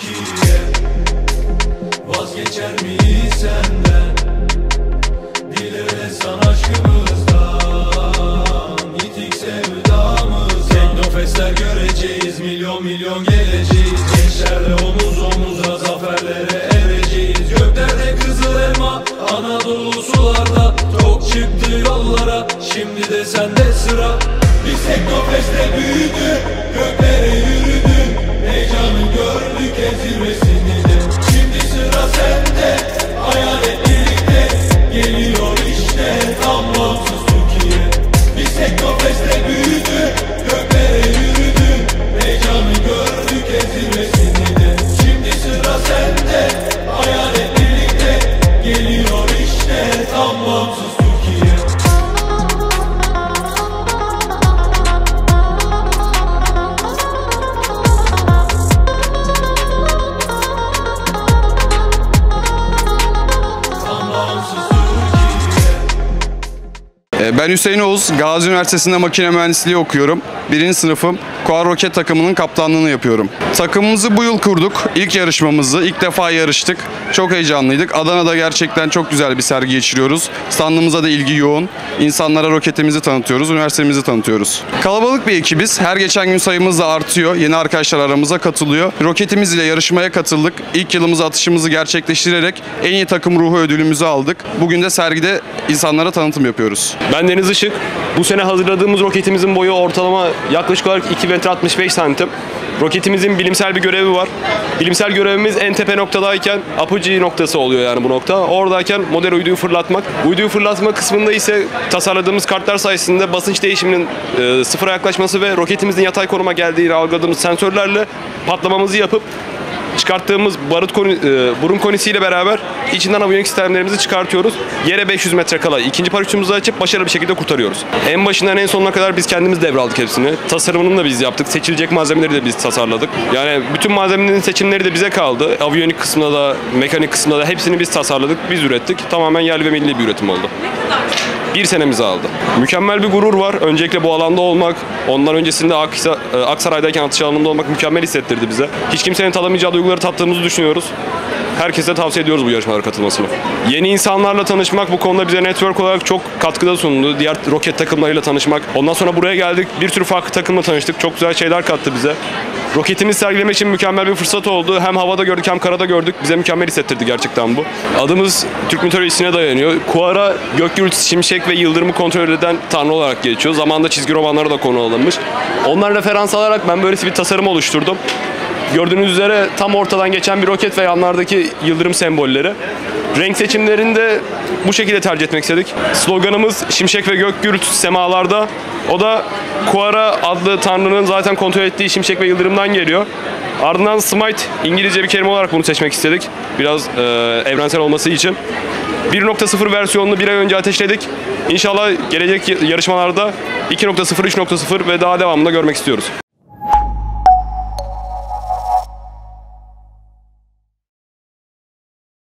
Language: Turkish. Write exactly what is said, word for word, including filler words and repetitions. Türkiye, vazgeçer miyiz senden? Dileriz sana aşkımızdan, yitik sevdamızdan. Teknofestler göreceğiz, milyon milyon geleceğiz. Gençlerle omuz omuza zaferlere ereceğiz. Göklerde kızıl elma, Anadolu sularda. Tok çıktı yollara, şimdi de sende sıra. Biz Teknofest'te büyüdük, göklere yürüdük. Heyecanı gördük en zirvesini de. Şimdi sıra sende, hayal et birlikte. Geliyor işte tam bağımsız Türkiye. Biz Teknofest'te büyüdük, göklere yürüdük. Heyecanı gördük en zirvesini de. Şimdi sıra sende, hayal et birlikte. Geliyor işte tam bağımsız Türkiye. Ben Hüseyin Oğuz, Gazi Üniversitesi'nde makine mühendisliği okuyorum. Birinci sınıfım. Kuara roket takımının kaptanlığını yapıyorum. Takımımızı bu yıl kurduk. İlk yarışmamızı, ilk defa yarıştık. Çok heyecanlıydık. Adana'da gerçekten çok güzel bir sergi geçiriyoruz. Standımıza da ilgi yoğun. İnsanlara roketimizi tanıtıyoruz, üniversitemizi tanıtıyoruz. Kalabalık bir ekibiz. Her geçen gün sayımız da artıyor. Yeni arkadaşlar aramıza katılıyor. Roketimiz ile yarışmaya katıldık. İlk yılımızı atışımızı gerçekleştirerek en iyi takım ruhu ödülümüzü aldık. Bugün de sergide insanlara tanıtım yapıyoruz. Ben Deniz Işık. Bu sene hazırladığımız roketimizin boyu ortalama yaklaşık olarak iki metre altmış beş santim. Roketimizin bilimsel bir görevi var. Bilimsel görevimiz en tepe noktadayken Apogee noktası oluyor, yani bu nokta. Oradayken model uyduyu fırlatmak. Uyduyu fırlatma kısmında ise tasarladığımız kartlar sayesinde basınç değişiminin e, sıfıra yaklaşması ve roketimizin yatay konuma geldiğini algıladığımız sensörlerle patlamamızı yapıp çıkarttığımız barut koni, e, burun konisiyle beraber içinden aviyonik sistemlerimizi çıkartıyoruz. Yere beş yüz metre kala ikinci paraşütümüzü açıp başarılı bir şekilde kurtarıyoruz. En başından en sonuna kadar biz kendimiz devraldık hepsini. Tasarımını da biz yaptık. Seçilecek malzemeleri de biz tasarladık. Yani bütün malzemelerin seçimleri de bize kaldı. Aviyonik kısmında da, mekanik kısmında da hepsini biz tasarladık, biz ürettik. Tamamen yerli ve milli bir üretim oldu. Bir senemizi aldı. Mükemmel bir gurur var. Öncelikle bu alanda olmak, ondan öncesinde Aksa, Aksaray'dayken atış alanında olmak mükemmel hissettirdi bize. Hiç kimsenin tadamayacağı duyguları tattığımızı düşünüyoruz. Herkese tavsiye ediyoruz bu yarışmalara katılmasını. Yeni insanlarla tanışmak bu konuda bize network olarak çok katkıda sundu. Diğer roket takımlarıyla tanışmak. Ondan sonra buraya geldik. Bir sürü farklı takımla tanıştık. Çok güzel şeyler kattı bize. Roketimizi sergilemek için mükemmel bir fırsat oldu. Hem havada gördük hem karada gördük. Bize mükemmel hissettirdi gerçekten bu. Adımız Türk mitolojisine dayanıyor. Kuara, gök gürültüsü, şimşek ve yıldırımı kontrol eden tanrı olarak geçiyor. Zamanında çizgi romanlara da konu alınmış. Onlara referans alarak ben böylesi bir tasarım oluşturdum. Gördüğünüz üzere tam ortadan geçen bir roket ve yanlardaki yıldırım sembolleri. Renk seçimlerini de bu şekilde tercih etmek istedik. Sloganımız şimşek ve gök gürültüsü semalarda. O da Kuara adlı tanrının zaten kontrol ettiği şimşek ve yıldırımdan geliyor. Ardından smite, İngilizce bir kelime olarak bunu seçmek istedik. Biraz e, evrensel olması için. bir nokta sıfır versiyonunu bir ay önce ateşledik. İnşallah gelecek yarışmalarda iki nokta sıfır, üç nokta sıfır ve daha devamında görmek istiyoruz.